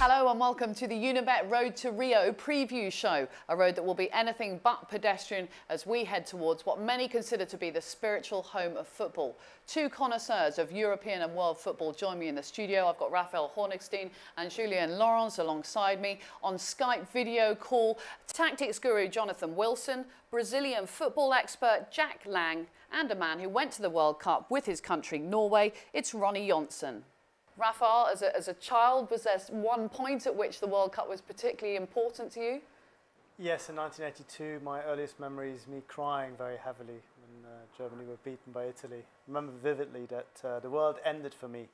Hello and welcome to the Unibet Road to Rio preview show, a road that will be anything but pedestrian as we head towards what many consider to be the spiritual home of football. Two connoisseurs of European and world football join me in the studio. I've got Raphael Honigstein and Julian Lawrence alongside me on Skype video call. Tactics guru Jonathan Wilson, Brazilian football expert Jack Lang, and a man who went to the World Cup with his country, Norway. It's Ronny Johnsen. Raphael, as a child, was there one point at which the World Cup was particularly important to you? Yes, in 1982, my earliest memory is me crying very heavily when Germany were beaten by Italy. I remember vividly that the world ended for me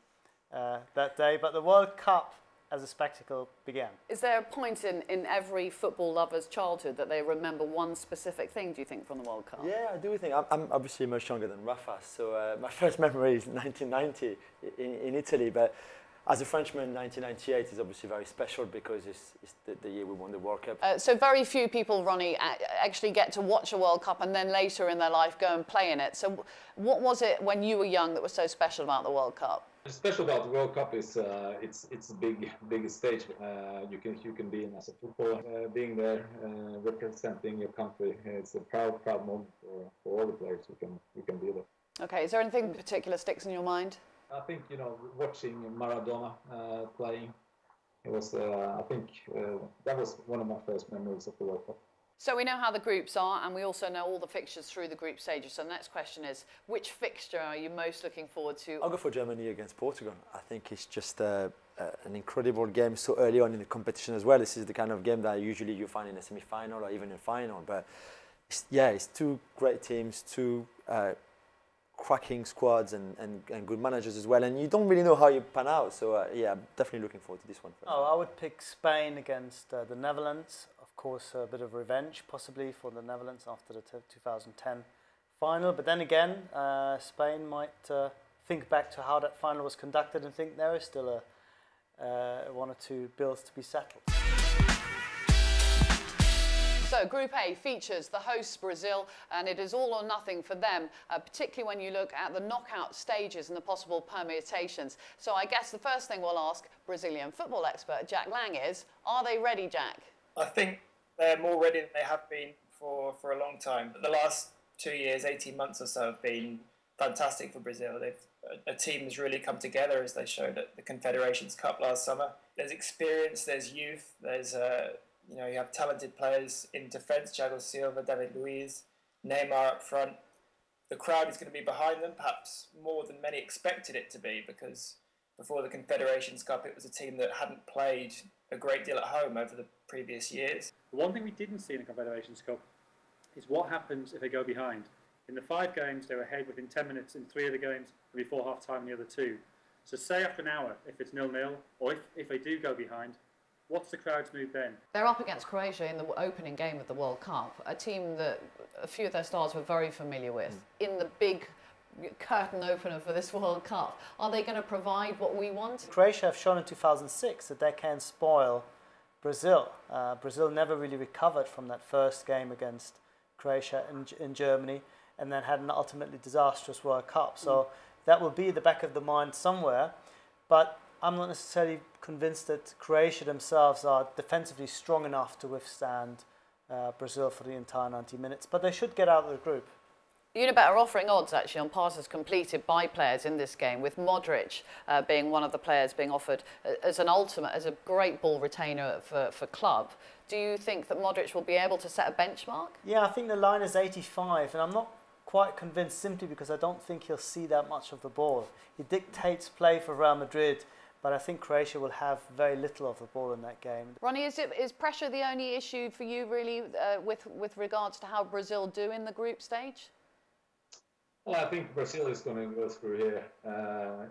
that day, but the World Cup as a spectacle began. Is there a point in every football lover's childhood that they remember one specific thing, do you think, from the World Cup? Yeah, I do think. I'm obviously much younger than Rafa, so my first memory is 1990 in Italy, but as a Frenchman, 1998 is obviously very special because it's the year we won the World Cup. So very few people, Ronny, actually get to watch a World Cup and then later in their life go and play in it. So what was it when you were young that was so special about the World Cup? Special about the World Cup is it's a big stage. You can be in as a footballer, being there, representing your country. It's a proud moment for all the players who can be there. Okay, is there anything in particular sticks in your mind? I think, you know, watching Maradona playing. It was that was one of my first memories of the World Cup. So we know how the groups are, and we also know all the fixtures through the group stages. So the next question is, which fixture are you most looking forward to? I'll go for Germany against Portugal. I think it's just an incredible game so early on in the competition as well. This is the kind of game that usually you find in a semi-final or even a final. But it's two great teams, two cracking squads and good managers as well, and you don't really know how you pan out. So I'm definitely looking forward to this one. Oh, I would pick Spain against the Netherlands. Of course, a bit of revenge possibly for the Netherlands after the 2010 final, but then again, Spain might think back to how that final was conducted and think there is still one or two bills to be settled. So Group A features the hosts Brazil, and it is all or nothing for them, particularly when you look at the knockout stages and the possible permutations. So I guess the first thing we'll ask Brazilian football expert Jack Lang is, are they ready, Jack? I think they're more ready than they have been for a long time. But the last 2 years, 18 months or so, have been fantastic for Brazil. A team has really come together, as they showed at the Confederations Cup last summer. There's experience, there's youth, there's... you have talented players in defence, Thiago Silva, David Luiz, Neymar up front. The crowd is going to be behind them, perhaps more than many expected it to be, because before the Confederations Cup, it was a team that hadn't played a great deal at home over the previous years. The one thing we didn't see in the Confederations Cup is what happens if they go behind. In the 5 games, they were ahead within 10 minutes in 3 of the games, and before half-time in the other 2. So say after an hour, if it's 0-0, or if they do go behind, what's the crowd's mood then? They're up against Croatia in the opening game of the World Cup, a team that a few of their stars were very familiar with. In the big curtain opener for this World Cup, are they going to provide what we want? Croatia have shown in 2006 that they can spoil Brazil. Brazil never really recovered from that first game against Croatia in Germany, and then had an ultimately disastrous World Cup. So that will be the back of the mind somewhere, but I'm not necessarily convinced that Croatia themselves are defensively strong enough to withstand Brazil for the entire 90 minutes, but they should get out of the group. Unibet are offering odds, actually, on passes completed by players in this game, with Modric being one of the players being offered as an ultimate, as a great ball retainer for club. Do you think that Modric will be able to set a benchmark? Yeah, I think the line is 85, and I'm not quite convinced simply because I don't think he'll see that much of the ball. He dictates play for Real Madrid, but I think Croatia will have very little of the ball in that game. Ronny, is pressure the only issue for you, really, with regards to how Brazil do in the group stage? Well, I think Brazil is going to go through here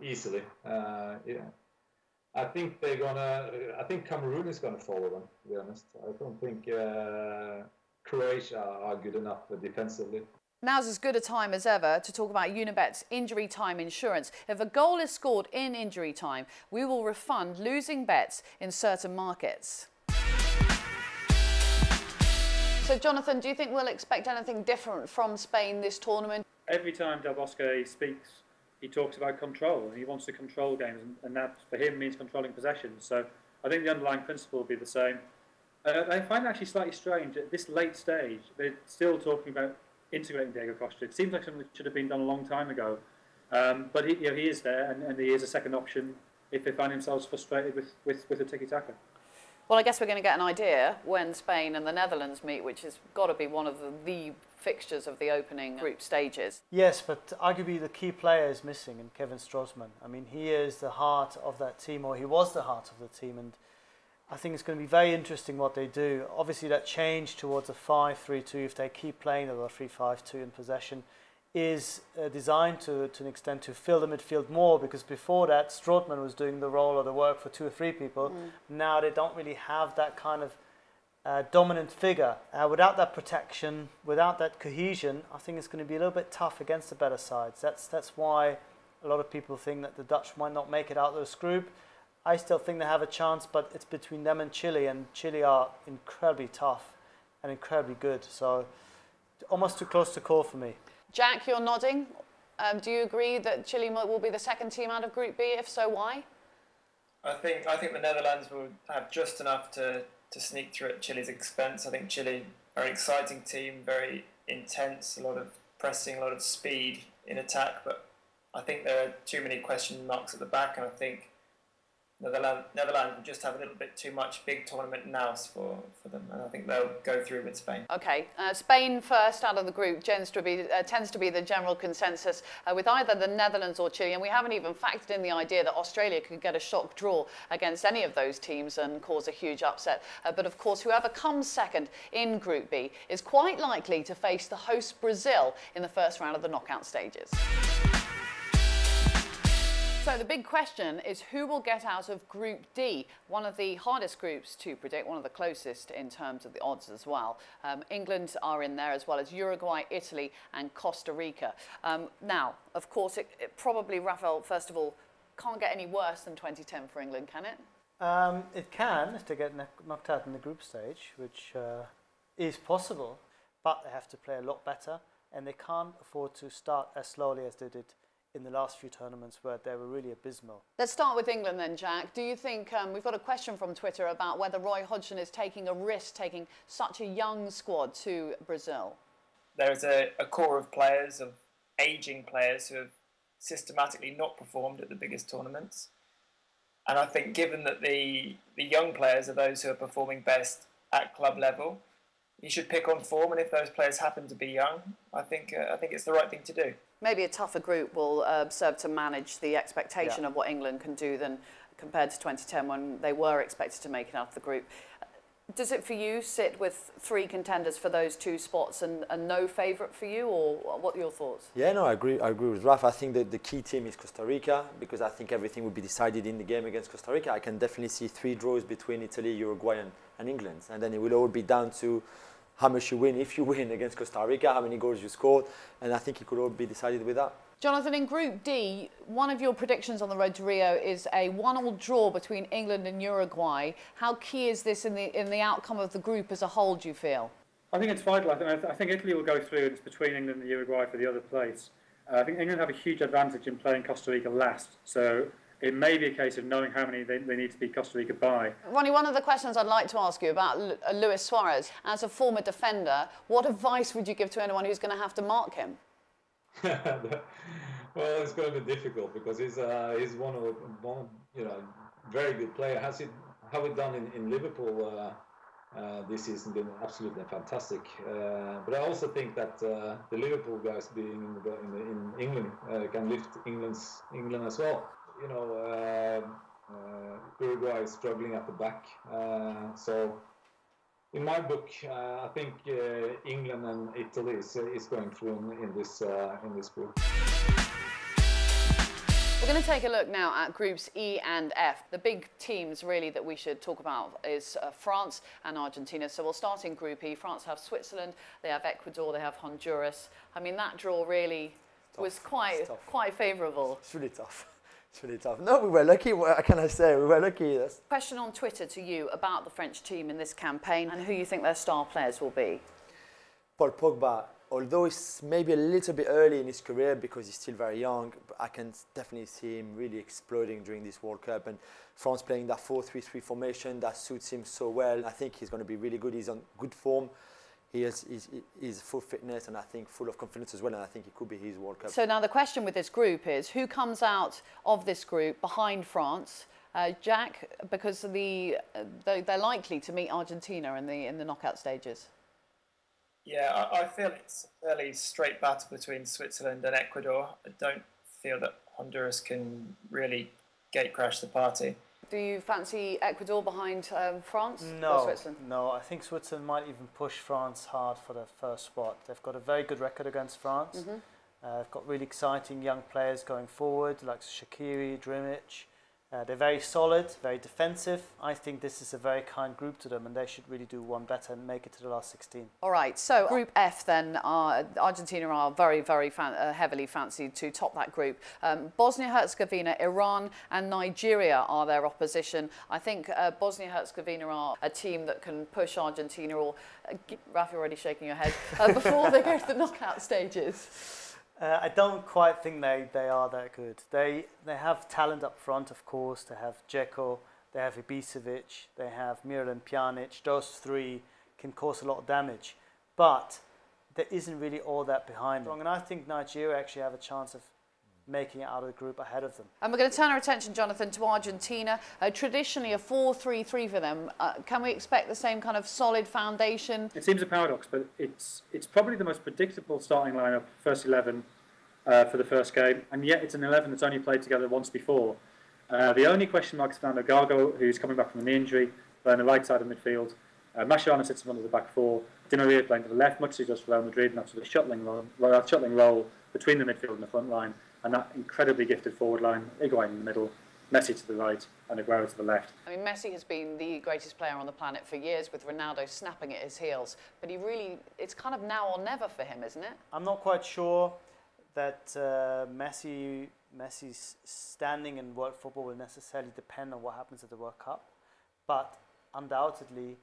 easily. I think they're going to... I think Cameroon is going to follow them, to be honest. I don't think Croatia are good enough defensively. Now's as good a time as ever to talk about Unibet's injury time insurance. If a goal is scored in injury time, we will refund losing bets in certain markets. So, Jonathan, do you think we'll expect anything different from Spain this tournament? Every time Del Bosque speaks, he talks about control, and he wants to control games, and that, for him, means controlling possession. So I think the underlying principle will be the same. I find it actually slightly strange at this late stage, they're still talking about integrating Diego Costa. It seems like something that should have been done a long time ago. But he, you know, he is there, and he is a second option if they find themselves frustrated with the tiki-taka. Well, I guess we're going to get an idea when Spain and the Netherlands meet, which has got to be one of the fixtures of the opening group stages. Yes, but arguably the key player is missing in Kevin Strootman. I mean, he is the heart of that team, or he was the heart of the team, and I think it's going to be very interesting what they do. Obviously, that change towards a 5-3-2, if they keep playing a 3-5-2 in possession, is designed to an extent to fill the midfield more, because before that Strootman was doing the role or the work for two or three people. Now they don't really have that kind of dominant figure. Without that protection, without that cohesion, I think it's going to be a little bit tough against the better sides. That's why a lot of people think that the Dutch might not make it out of this group. I still think they have a chance, but it's between them and Chile are incredibly tough and incredibly good, so almost too close to call for me. Jack, you're nodding. Do you agree that Chile will be the second team out of Group B? If so, why? I think the Netherlands will have just enough to sneak through at Chile's expense. I think Chile are an exciting team, very intense, a lot of pressing, a lot of speed in attack, but I think there are too many question marks at the back, and I think Netherlands will just have a little bit too much big tournament now for them, and I think they'll go through with Spain. OK, Spain first out of the group tends to be the general consensus with either the Netherlands or Chile, and we haven't even factored in the idea that Australia could get a shock draw against any of those teams and cause a huge upset. But of course, whoever comes second in Group B is quite likely to face the host Brazil in the first round of the knockout stages. So the big question is who will get out of Group D, one of the hardest groups to predict, one of the closest in terms of the odds as well. England are in there, as well as Uruguay, Italy and Costa Rica. Now, of course, it probably, Raphael, first of all, can't get any worse than 2010 for England, can it? It can, if they get knocked out in the group stage, which is possible, but they have to play a lot better, and they can't afford to start as slowly as they did in the last few tournaments where they were really abysmal. Let's start with England then, Jack. Do you think, we've got a question from Twitter about whether Roy Hodgson is taking a risk, taking such a young squad to Brazil? There is a core of players, of ageing players who have systematically not performed at the biggest tournaments. And I think given that the young players are those who are performing best at club level, you should pick on form, and if those players happen to be young, I think it's the right thing to do. Maybe a tougher group will serve to manage the expectation of what England can do than compared to 2010 when they were expected to make it out of the group. Does it for you sit with three contenders for those two spots and no favourite for you, or what are your thoughts? Yeah, no, I agree with Raf. I think that the key team is Costa Rica, because I think everything will be decided in the game against Costa Rica. I can definitely see three draws between Italy, Uruguay and England, and then it will all be down to how much you win, if you win against Costa Rica, how many goals you scored, and I think it could all be decided with that. Jonathan, in Group D, one of your predictions on the road to Rio is a 1-1 draw between England and Uruguay. How key is this in the outcome of the group as a whole, do you feel? I think it's vital. I think Italy will go through, and it's between England and Uruguay for the other place. I think England have a huge advantage in playing Costa Rica last, so it may be a case of knowing how many they need to beat Costa Rica by. Ronny, one of the questions I'd like to ask you about Luis Suarez. As a former defender, what advice would you give to anyone who's going to have to mark him? Well, it's going to be difficult because he's one of the, you know, very good player. How it done in Liverpool this season been absolutely fantastic. But I also think that the Liverpool guys being in England can lift England as well. You know, Uruguay is struggling at the back. So, in my book, I think England and Italy is going through in this group. We're going to take a look now at Groups E and F. The big teams, really, that we should talk about is France and Argentina. So we'll start in Group E. France have Switzerland, they have Ecuador, they have Honduras. I mean, that draw really was quite favourable. It's really tough. It's really tough. No, we were lucky. What can I say? We were lucky. Yes. Question on Twitter to you about the French team in this campaign and who you think their star players will be. Paul Pogba although it's maybe a little bit early in his career because he's still very young, but I can definitely see him really exploding during this World Cup, and France playing that 4-3-3 formation that suits him so well. I think he's going to be really good. He's on good form. He is full fitness and I think full of confidence as well, and I think it could be his World Cup. So now the question with this group is, who comes out of this group behind France? Jack, because they're likely to meet Argentina in the knockout stages. Yeah, I feel it's a fairly straight battle between Switzerland and Ecuador. I don't feel that Honduras can really gatecrash the party. Do you fancy Ecuador behind France or Switzerland? No, I think Switzerland might even push France hard for the first spot. They've got a very good record against France. Mm-hmm. They've got really exciting young players going forward, like Shaqiri, Drmić. They're very solid, very defensive. I think this is a very kind group to them, and they should really do one better and make it to the last 16. All right, so Group F then, Argentina are very, very heavily fancied to top that group. Bosnia-Herzegovina, Iran and Nigeria are their opposition. I think Bosnia-Herzegovina are a team that can push Argentina, or... Raf, you're already shaking your head, before they go to the knockout stages. I don't quite think they are that good. They have talent up front, of course. They have Dzeko, they have Ibisevic, they have Miralem Pjanic. Those three can cause a lot of damage. But there isn't really all that behind them. And I think Nigeria actually have a chance of making it out of the group ahead of them. And we're going to turn our attention, Jonathan, to Argentina. Traditionally a 4-3-3 for them. Can we expect the same kind of solid foundation? It seems a paradox, but it's probably the most predictable starting lineup, first 11 for the first game, and yet it's an 11 that's only played together once before. The only question mark is Fernando Gago, who's coming back from an injury, playing the right side of midfield. Mascherano sits in front of the back four. Dinahir playing to the left, much as he does for Real Madrid, and that sort of shuttling role between the midfield and the front line. And that incredibly gifted forward line, Higuain in the middle, Messi to the right and Aguero to the left. I mean, Messi has been the greatest player on the planet for years, with Ronaldo snapping at his heels. But he really, it's kind of now or never for him, isn't it? I'm not quite sure that Messi's standing in world football will necessarily depend on what happens at the World Cup. But undoubtedly,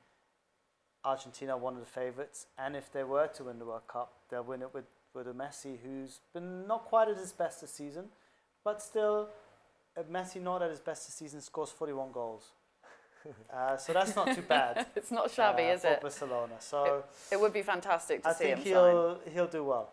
Argentina are one of the favourites. And if they were to win the World Cup, they'll win it with a Messi who's been not quite at his best this season, but still, Messi not at his best this season scores 41 goals. So that's not too bad. It's not shabby, is it? For Barcelona. So it would be fantastic to see him. I think he'll do well.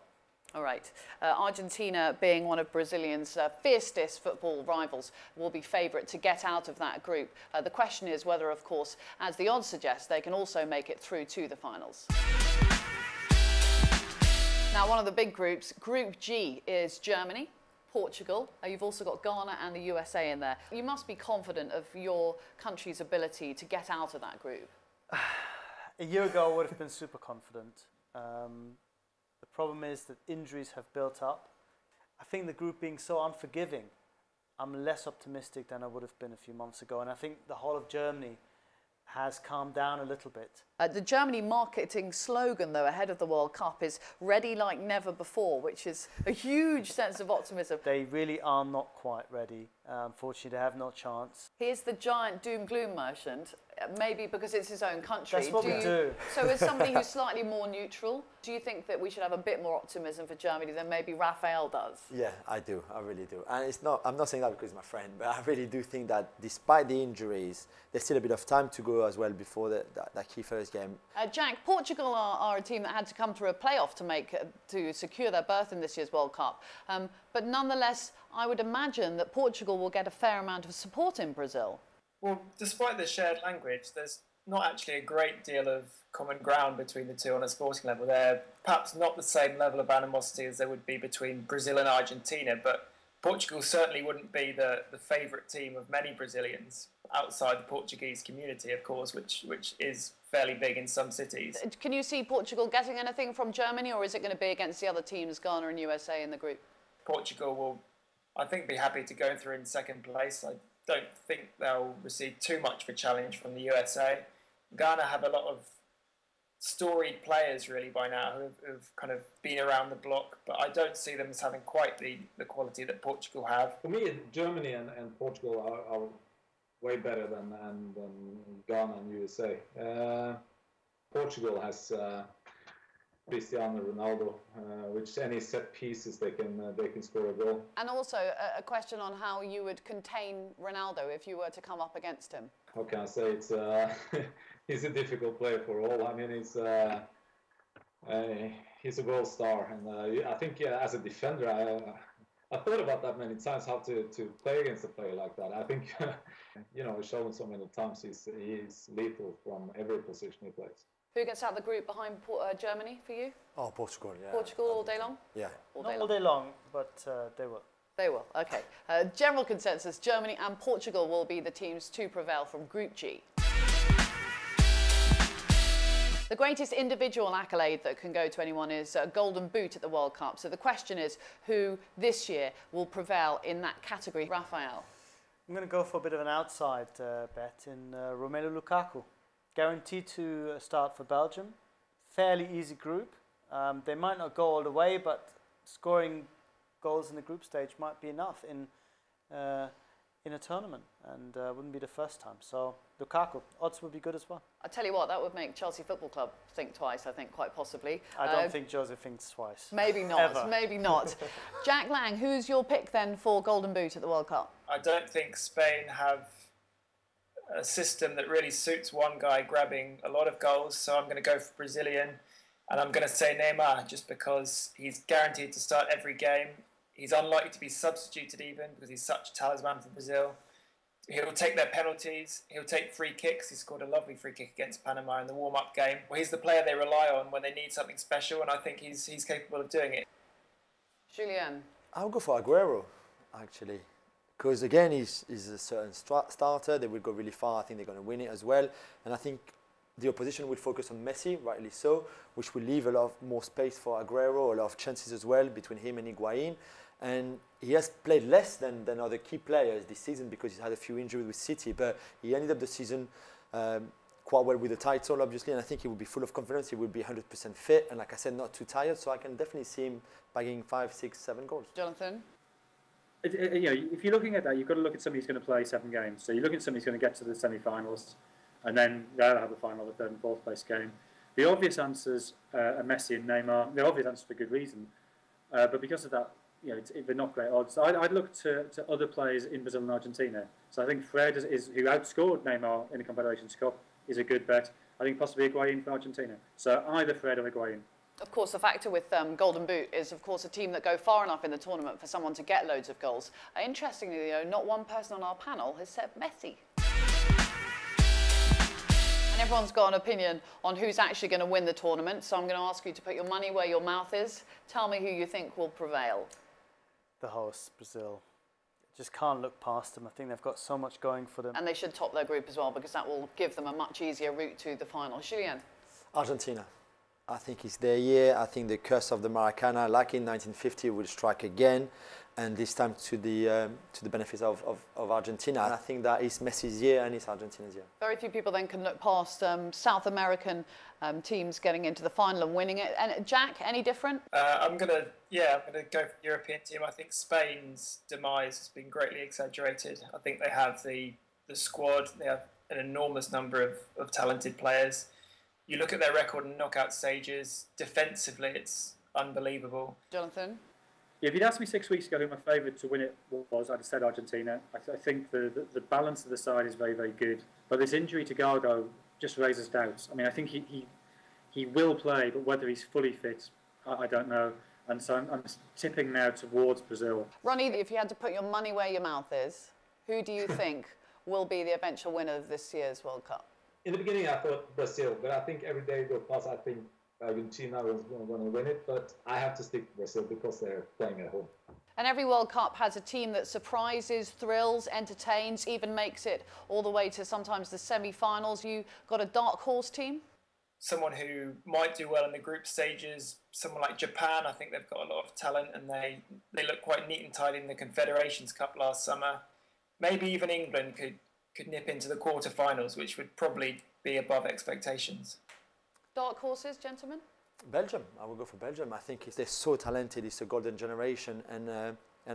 All right. Argentina, being one of Brazilians' fiercest football rivals, will be favourite to get out of that group. The question is whether, of course, as the odds suggest, they can also make it through to the finals. Now, one of the big groups, Group G, is Germany, Portugal. You've also got Ghana and the USA in there. You must be confident of your country's ability to get out of that group. A year ago, I would have been super confident. The problem is that injuries have built up. I think the group being so unforgiving, I'm less optimistic than I would have been a few months ago. And I think the whole of Germany has calmed down a little bit. The Germany marketing slogan, though, ahead of the World Cup is "ready like never before," which is a huge sense of optimism. They really are not quite ready. Unfortunately, they have no chance. Here's the giant doom-gloom merchant, maybe because it's his own country. That's what we do. So as somebody who's slightly more neutral, do you think that we should have a bit more optimism for Germany than maybe Raphael does? Yeah, I do. I really do. And it's not, I'm not saying that because he's my friend, but I really do think that despite the injuries, there's still a bit of time to go as well before that key first game. Jack, Portugal are a team that had to come through a playoff to secure their berth in this year's World Cup. But nonetheless, I would imagine that Portugal will get a fair amount of support in Brazil. Well, despite the shared language, there's not actually a great deal of common ground between the two on a sporting level. They're perhaps not the same level of animosity as there would be between Brazil and Argentina, but Portugal certainly wouldn't be the favourite team of many Brazilians outside the Portuguese community, of course, which is fairly big in some cities. Can you see Portugal getting anything from Germany, or is it going to be against the other teams, Ghana and USA, in the group? Portugal will, I think, be happy to go through in second place. I don't think they'll receive too much of a challenge from the USA. Ghana have a lot of storied players, really, by now, who've kind of been around the block, but I don't see them as having quite the quality that Portugal have. For me, Germany and Portugal are way better than Ghana and USA. Portugal has Cristiano Ronaldo, which any set pieces they can score a goal. And also a question on how you would contain Ronaldo if you were to come up against him. How can I say? It's he's a difficult player for all. I mean, he's a world star, and I think as a defender, I thought about that many times, how to play against a player like that. I think it's shown so many times he's lethal from every position he plays. Who gets out of the group behind Germany for you? Oh, Portugal, yeah. Portugal all day long? Yeah. Not all day long, but they will. They will, okay. General consensus, Germany and Portugal will be the teams to prevail from Group G. The greatest individual accolade that can go to anyone is a golden boot at the World Cup. So the question is who this year will prevail in that category. Raphael? I'm going to go for a bit of an outside bet in Romelu Lukaku. Guaranteed to start for Belgium. Fairly easy group. They might not go all the way, but scoring goals in the group stage might be enough in a tournament, and wouldn't be the first time. So Lukaku, odds would be good as well. I tell you what, that would make Chelsea Football Club think twice, I think, quite possibly. I don't think Jose thinks twice. Maybe not, ever. Maybe not. Jack Lang, who's your pick then for golden boot at the World Cup? I don't think Spain have a system that really suits one guy grabbing a lot of goals, so I'm going to go for Brazilian, and I'm going to say Neymar, just because he's guaranteed to start every game. He's unlikely to be substituted even, because he's such a talisman for Brazil. He'll take their penalties, he'll take free kicks. He scored a lovely free kick against Panama in the warm-up game. Well, he's the player they rely on when they need something special, and I think he's capable of doing it. Julian? I'll go for Aguero, actually. Because again, he's a certain starter. They will go really far. I think they're going to win it as well. And I think the opposition will focus on Messi, rightly so, which will leave a lot more space for Aguero, a lot of chances as well between him and Higuain. And he has played less than other key players this season because he's had a few injuries with City. But he ended up the season quite well with the title, obviously. And I think he will be full of confidence. He will be 100% fit. And like I said, not too tired. So I can definitely see him bagging 5, 6, 7 goals. Jonathan? If you're looking at that, you've got to look at somebody who's going to play 7 games. So you're looking at somebody who's going to get to the semi-finals, and then they'll have the final, the third and fourth place game. The obvious answers are Messi and Neymar. The obvious answers for good reason, but because of that, they're not great odds. I'd look to other players in Brazil and Argentina. So I think Fred, who outscored Neymar in the Confederations Cup, is a good bet. I think possibly Higuain for Argentina. So either Fred or Higuain. Of course, the factor with golden boot is, of course, a team that go far enough in the tournament for someone to get loads of goals. Interestingly, though, not one person on our panel has said Messi. And everyone's got an opinion on who's actually going to win the tournament, so I'm going to ask you to put your money where your mouth is. Tell me who you think will prevail. The hosts, Brazil. Just can't look past them. I think they've got so much going for them. And they should top their group as well, because that will give them a much easier route to the final. Julian? Argentina. I think it's their year. I think the curse of the Maracana, like in 1950, will strike again, and this time to the benefit of Argentina. And I think that is Messi's year and it's Argentina's year. Very few people then can look past South American teams getting into the final and winning it. And Jack, any different? I'm gonna go for the European team. I think Spain's demise has been greatly exaggerated. I think they have the squad. They have an enormous number of talented players. You look at their record in knockout stages, defensively, it's unbelievable. Jonathan? Yeah, if you'd asked me 6 weeks ago who my favourite to win it was, I'd have said Argentina. I think the balance of the side is very, very good. But this injury to Gago just raises doubts. I mean, I think he will play, but whether he's fully fit, I don't know. And so I'm tipping now towards Brazil. Ronny, if you had to put your money where your mouth is, who do you think will be the eventual winner of this year's World Cup? In the beginning, I thought Brazil, but I think every day goes past, I think Argentina was going to win it, but I have to stick to Brazil because they're playing at home. And every World Cup has a team that surprises, thrills, entertains, even makes it all the way to sometimes the semi-finals. You got a dark horse team? Someone who might do well in the group stages, someone like Japan. I think they've got a lot of talent, and they look quite neat and tidy in the Confederations Cup last summer. Maybe even England could nip into the quarterfinals, which would probably be above expectations. Dark horses, gentlemen? Belgium. I will go for Belgium. I think they're so talented. It's a golden generation, and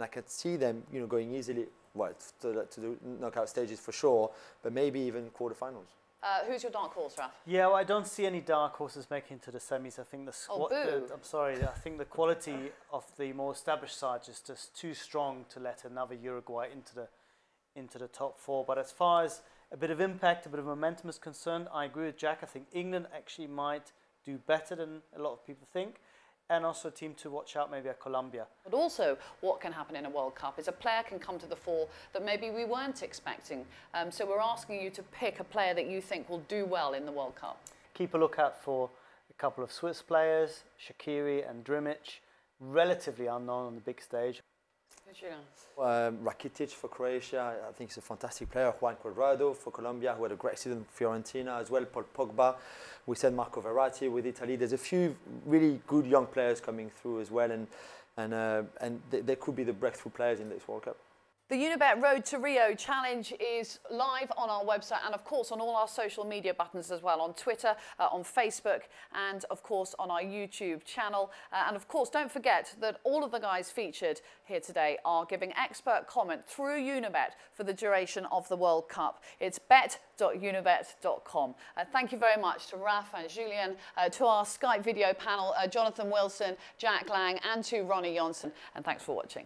I can see them, going easily to the knockout stages for sure, but maybe even quarterfinals. Who's your dark horse, Raf? Yeah, well, I don't see any dark horses making it to the semis. I think the squad. Oh, I'm sorry. I think the quality of the more established side is just too strong to let another Uruguay into the top four. But as far as a bit of impact, a bit of momentum is concerned, I agree with Jack. I think England actually might do better than a lot of people think. And also a team to watch out maybe at Colombia. But also what can happen in a World Cup is a player can come to the fore that maybe we weren't expecting. So we're asking you to pick a player that you think will do well in the World Cup. Keep a lookout for a couple of Swiss players, Shaqiri and Drmić, relatively unknown on the big stage. Rakitic for Croatia, I think he's a fantastic player. Juan Cuadrado for Colombia, who had a great season for Fiorentina as well. Paul Pogba, we said Marco Verratti with Italy. There's a few really good young players coming through as well, and they could be the breakthrough players in this World Cup. The Unibet Road to Rio Challenge is live on our website and, of course, on all our social media buttons as well, on Twitter, on Facebook and, of course, on our YouTube channel. And, of course, don't forget that all of the guys featured here today are giving expert comment through Unibet for the duration of the World Cup. It's bet.unibet.com. Thank you very much to Raf and Julian, to our Skype video panel, Jonathan Wilson, Jack Lang and to Ronny Johnsen. And thanks for watching.